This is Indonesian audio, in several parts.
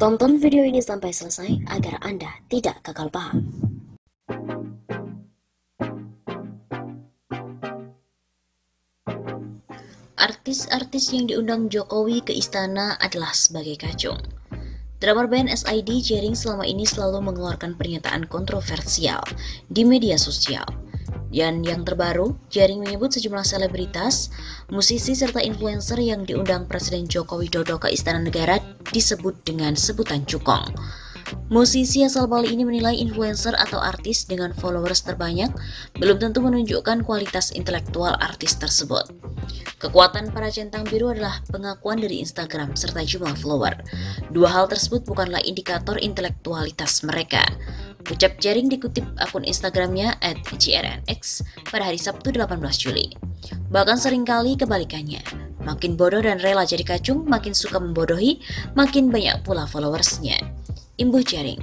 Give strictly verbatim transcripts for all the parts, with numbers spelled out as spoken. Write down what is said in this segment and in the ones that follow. Tonton video ini sampai selesai agar Anda tidak gagal paham. Artis-artis yang diundang Jokowi ke istana adalah sebagai kacung. Drummer band S I D Jering selama ini selalu mengeluarkan pernyataan kontroversial di media sosial. Dan yang terbaru, Jering menyebut sejumlah selebritas, musisi serta influencer yang diundang Presiden Joko Widodo ke Istana Negara disebut dengan sebutan cukong. Musisi asal Bali ini menilai influencer atau artis dengan followers terbanyak belum tentu menunjukkan kualitas intelektual artis tersebut. Kekuatan para centang biru adalah pengakuan dari Instagram serta jumlah follower. Dua hal tersebut bukanlah indikator intelektualitas mereka. Ucap Jering dikutip akun Instagramnya at J R N X pada hari Sabtu delapan belas Juli. Bahkan seringkali kebalikannya, makin bodoh dan rela jadi kacung, makin suka membodohi, makin banyak pula followersnya. Imbuh Jering.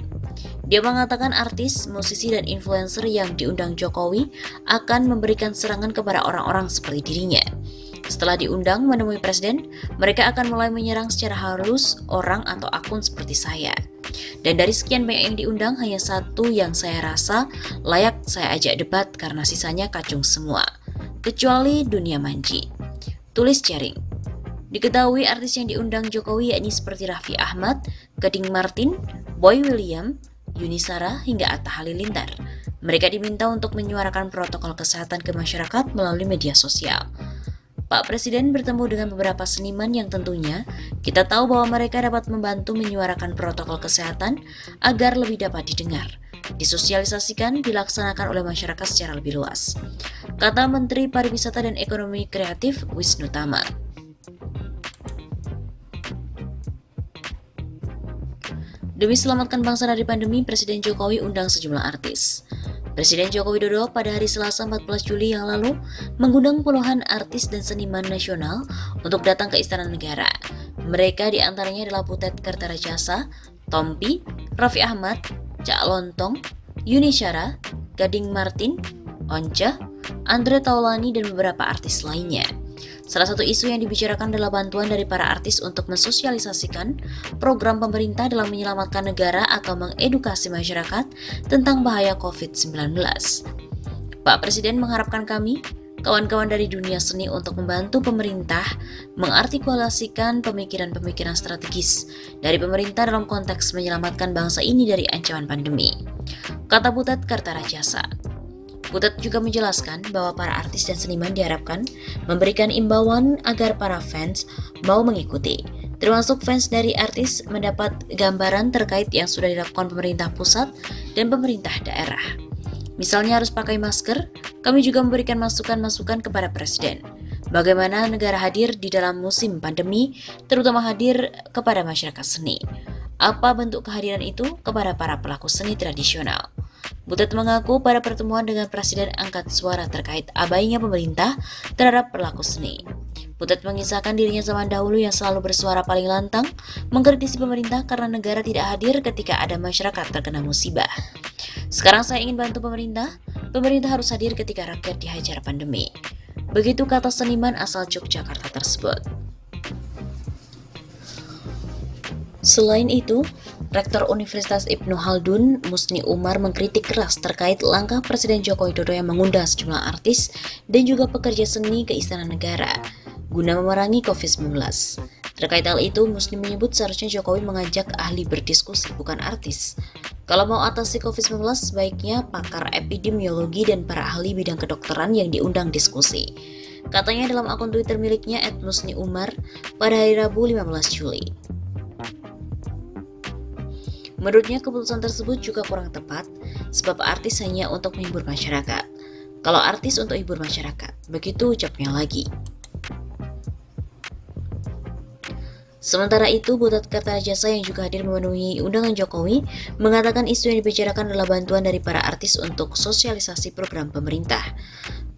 Dia mengatakan artis, musisi, dan influencer yang diundang Jokowi akan memberikan serangan kepada orang-orang seperti dirinya. Setelah diundang menemui presiden, mereka akan mulai menyerang secara halus orang atau akun seperti saya. Dan dari sekian banyak yang diundang, hanya satu yang saya rasa layak saya ajak debat karena sisanya kacung semua, kecuali dunia manji, tulis Jering. Diketahui artis yang diundang Jokowi yakni seperti Raffi Ahmad, Gading Martin, Boy William, Yuni Shara, hingga Atta Halilintar. Mereka diminta untuk menyuarakan protokol kesehatan ke masyarakat melalui media sosial. Pak Presiden bertemu dengan beberapa seniman yang tentunya kita tahu bahwa mereka dapat membantu menyuarakan protokol kesehatan agar lebih dapat didengar, disosialisasikan, dilaksanakan oleh masyarakat secara lebih luas, kata Menteri Pariwisata dan Ekonomi Kreatif Wishnutama. Demi selamatkan bangsa dari pandemi, Presiden Jokowi undang sejumlah artis. Presiden Joko Widodo pada hari Selasa empat belas Juli yang lalu mengundang puluhan artis dan seniman nasional untuk datang ke Istana Negara. Mereka diantaranya adalah Butet Kartaredjasa, Tompi, Raffi Ahmad, Cak Lontong, Yuni Shara, Gading Martin, Once, Andre Taulani, dan beberapa artis lainnya. Salah satu isu yang dibicarakan adalah bantuan dari para artis untuk mensosialisasikan program pemerintah dalam menyelamatkan negara atau mengedukasi masyarakat tentang bahaya COVID sembilan belas. Pak Presiden mengharapkan kami, kawan-kawan dari dunia seni, untuk membantu pemerintah mengartikulasikan pemikiran-pemikiran strategis dari pemerintah dalam konteks menyelamatkan bangsa ini dari ancaman pandemi, kata Butet Kartaredjasa. Butet juga menjelaskan bahwa para artis dan seniman diharapkan memberikan imbauan agar para fans mau mengikuti, termasuk fans dari artis mendapat gambaran terkait yang sudah dilakukan pemerintah pusat dan pemerintah daerah. Misalnya harus pakai masker, kami juga memberikan masukan-masukan kepada Presiden. Bagaimana negara hadir di dalam musim pandemi, terutama hadir kepada masyarakat seni. Apa bentuk kehadiran itu kepada para pelaku seni tradisional? Butet mengaku pada pertemuan dengan Presiden angkat suara terkait abainya pemerintah terhadap pelaku seni. Butet mengisahkan dirinya zaman dahulu yang selalu bersuara paling lantang, mengkritisi pemerintah karena negara tidak hadir ketika ada masyarakat terkena musibah. Sekarang saya ingin bantu pemerintah, pemerintah harus hadir ketika rakyat dihajar pandemi. Begitu kata seniman asal Yogyakarta tersebut. Selain itu, Rektor Universitas Ibnu Khaldun, Musni Umar, mengkritik keras terkait langkah Presiden Joko Widodo yang mengundang sejumlah artis dan juga pekerja seni ke Istana Negara guna memerangi COVID sembilan belas. Terkait hal itu, Musni menyebut seharusnya Jokowi mengajak ahli berdiskusi, bukan artis. Kalau mau atasi COVID sembilan belas, sebaiknya pakar epidemiologi dan para ahli bidang kedokteran yang diundang diskusi, katanya dalam akun Twitter miliknya at Musni Umar pada hari Rabu lima belas Juli. Menurutnya keputusan tersebut juga kurang tepat, sebab artis hanya untuk menghibur masyarakat. Kalau artis untuk hibur masyarakat, begitu ucapnya lagi. Sementara itu, Butet Kartaredjasa yang juga hadir memenuhi undangan Jokowi mengatakan isu yang dibicarakan adalah bantuan dari para artis untuk sosialisasi program pemerintah.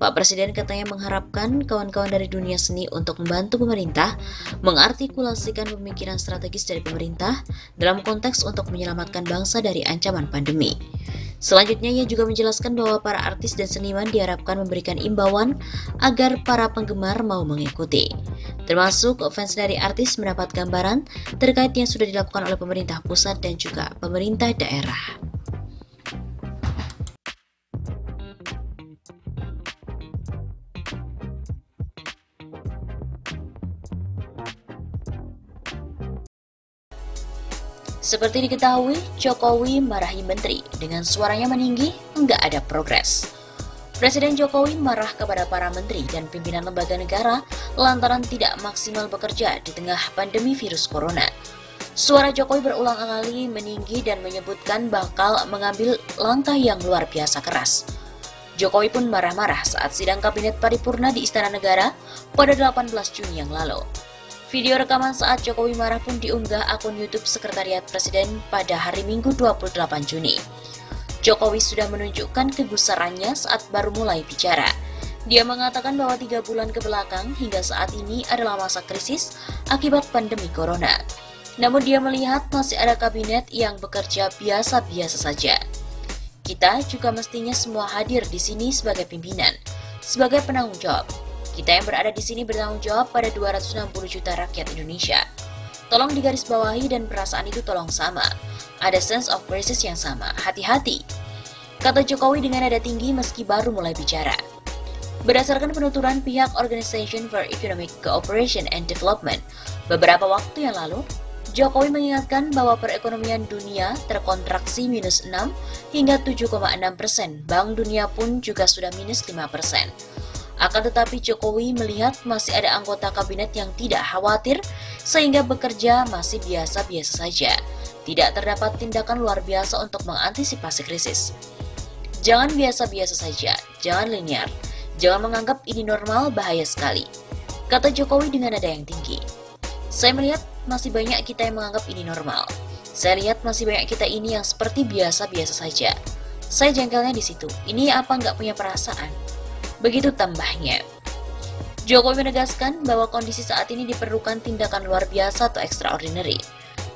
Pak Presiden katanya mengharapkan kawan-kawan dari dunia seni untuk membantu pemerintah mengartikulasikan pemikiran strategis dari pemerintah dalam konteks untuk menyelamatkan bangsa dari ancaman pandemi. Selanjutnya, ia juga menjelaskan bahwa para artis dan seniman diharapkan memberikan imbauan agar para penggemar mau mengikuti. Termasuk fans dari artis mendapat gambaran terkait yang sudah dilakukan oleh pemerintah pusat dan juga pemerintah daerah. Seperti diketahui, Jokowi marahi menteri dengan suaranya meninggi, nggak ada progres. Presiden Jokowi marah kepada para menteri dan pimpinan lembaga negara lantaran tidak maksimal bekerja di tengah pandemi virus corona. Suara Jokowi berulang kali meninggi dan menyebutkan bakal mengambil langkah yang luar biasa keras. Jokowi pun marah-marah saat sidang kabinet paripurna di Istana Negara pada delapan belas Juni yang lalu. Video rekaman saat Jokowi marah pun diunggah akun YouTube Sekretariat Presiden pada hari Minggu dua puluh delapan Juni. Jokowi sudah menunjukkan kegusarannya saat baru mulai bicara. Dia mengatakan bahwa tiga bulan kebelakang hingga saat ini adalah masa krisis akibat pandemi corona. Namun dia melihat masih ada kabinet yang bekerja biasa-biasa saja. Kita juga mestinya semua hadir di sini sebagai pimpinan, sebagai penanggung jawab. Kita yang berada di sini bertanggung jawab pada dua ratus enam puluh juta rakyat Indonesia. Tolong digarisbawahi dan perasaan itu tolong sama. Ada sense of crisis yang sama, hati-hati. Kata Jokowi dengan nada tinggi meski baru mulai bicara. Berdasarkan penuturan pihak Organization for Economic Cooperation and Development, beberapa waktu yang lalu, Jokowi mengingatkan bahwa perekonomian dunia terkontraksi minus enam hingga tujuh koma enam persen. Bank Dunia pun juga sudah minus lima persen. Akan tetapi Jokowi melihat masih ada anggota kabinet yang tidak khawatir sehingga bekerja masih biasa-biasa saja. Tidak terdapat tindakan luar biasa untuk mengantisipasi krisis. Jangan biasa-biasa saja, jangan linear, jangan menganggap ini normal, bahaya sekali. Kata Jokowi dengan nada yang tinggi. Saya melihat masih banyak kita yang menganggap ini normal. Saya lihat masih banyak kita ini yang seperti biasa-biasa saja. Saya jengkelnya di situ, ini apa nggak punya perasaan? Begitu tambahnya. Jokowi menegaskan bahwa kondisi saat ini diperlukan tindakan luar biasa atau extraordinary.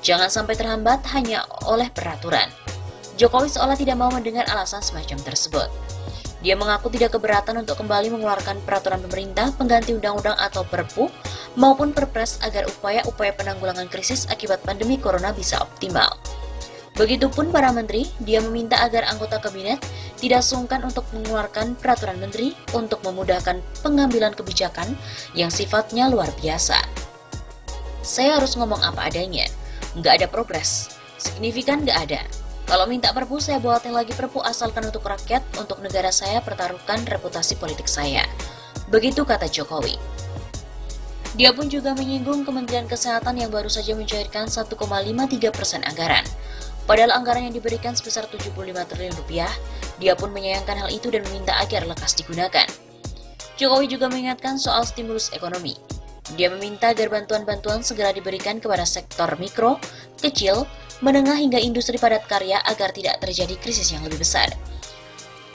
Jangan sampai terhambat hanya oleh peraturan. Jokowi seolah tidak mau mendengar alasan semacam tersebut. Dia mengaku tidak keberatan untuk kembali mengeluarkan peraturan pemerintah pengganti undang-undang atau perpu maupun perpres agar upaya-upaya penanggulangan krisis akibat pandemi corona bisa optimal. Begitupun para menteri, dia meminta agar anggota kabinet tidak sungkan untuk mengeluarkan peraturan menteri untuk memudahkan pengambilan kebijakan yang sifatnya luar biasa. Saya harus ngomong apa adanya, nggak ada progres, signifikan nggak ada. Kalau minta perpu, saya buatin lagi perpu asalkan untuk rakyat, untuk negara saya, pertaruhkan reputasi politik saya. Begitu kata Jokowi. Dia pun juga menyinggung Kementerian Kesehatan yang baru saja mencairkan satu koma lima tiga persen anggaran. Padahal anggaran yang diberikan sebesar tujuh puluh lima triliun rupiah, dia pun menyayangkan hal itu dan meminta agar lekas digunakan. Jokowi juga mengingatkan soal stimulus ekonomi. Dia meminta agar bantuan-bantuan segera diberikan kepada sektor mikro, kecil, menengah hingga industri padat karya agar tidak terjadi krisis yang lebih besar.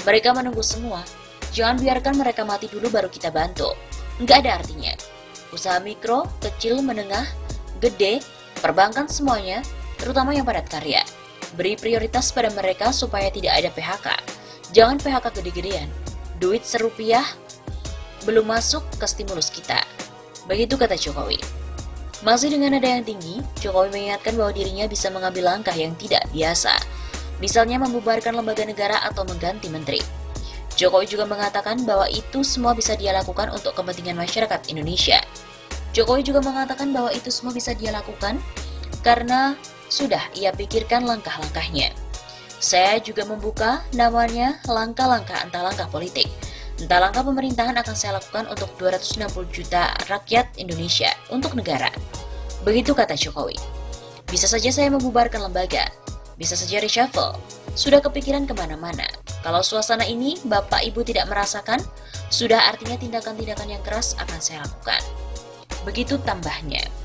Mereka menunggu semua, jangan biarkan mereka mati dulu baru kita bantu. Nggak ada artinya. Usaha mikro, kecil, menengah, gede, perbankan semuanya, terutama yang padat karya. Beri prioritas pada mereka supaya tidak ada P H K. Jangan P H K gede-gedean. Duit serupiah belum masuk ke stimulus kita. Begitu kata Jokowi. Masih dengan nada yang tinggi, Jokowi mengingatkan bahwa dirinya bisa mengambil langkah yang tidak biasa. Misalnya membubarkan lembaga negara atau mengganti menteri. Jokowi juga mengatakan bahwa itu semua bisa dia lakukan untuk kepentingan masyarakat Indonesia. Jokowi juga mengatakan bahwa itu semua bisa dia lakukan karena sudah ia pikirkan langkah-langkahnya. Saya juga membuka namanya langkah-langkah entah langkah politik. Entah langkah pemerintahan akan saya lakukan untuk dua ratus enam puluh juta rakyat Indonesia untuk negara. Begitu kata Jokowi. Bisa saja saya membubarkan lembaga. Bisa saja reshuffle. Sudah kepikiran kemana-mana. Kalau suasana ini Bapak Ibu tidak merasakan, sudah artinya tindakan-tindakan yang keras akan saya lakukan. Begitu tambahnya.